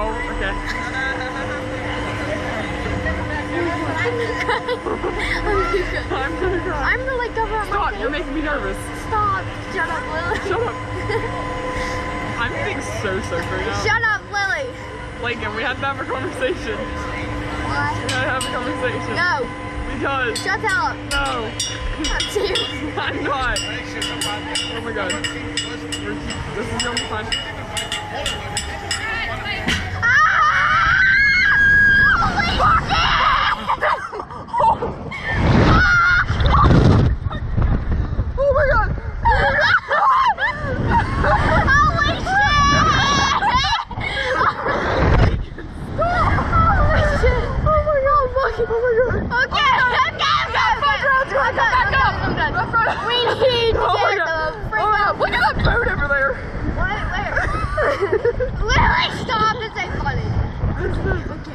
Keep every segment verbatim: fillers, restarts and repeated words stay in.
Oh, okay. I'm gonna cry. I'm gonna like cover up my face. Stop, you're making me nervous. Stop. Shut up, Lily. Shut up. I'm getting so so free now. Shut up, Lily. Laken, we have to have a conversation. What? We have to have a conversation. No. Because. Shut up. No. I'm serious. I'm not. Oh my god. This is gonna be fun.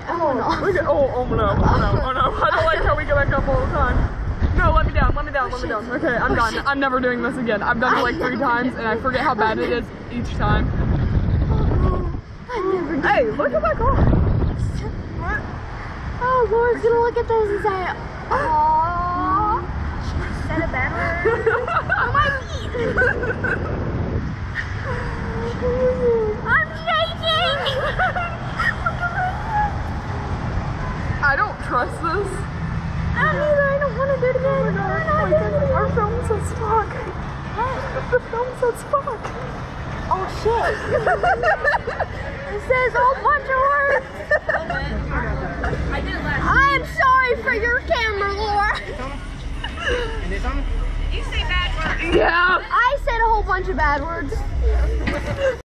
Oh no, oh no, oh no. I don't like how we go back up all the time. No, let me down, let me down, let me down. Okay, I'm done. I'm never doing this again. I've done it like three times and I forget how bad it is each time. Hey, look at my car. What? Oh, Laura's gonna look at this and say, aww. She said a bad word. Oh, my feet. I'm shaking. I don't trust this. I don't either. I don't want to do it again. Oh my god. Our phone says fuck. The phone says fuck. Oh shit. It says a whole bunch of words. I did it last. I am sorry for your camera, Laura. You say bad words. Yeah. I said a whole bunch of bad words.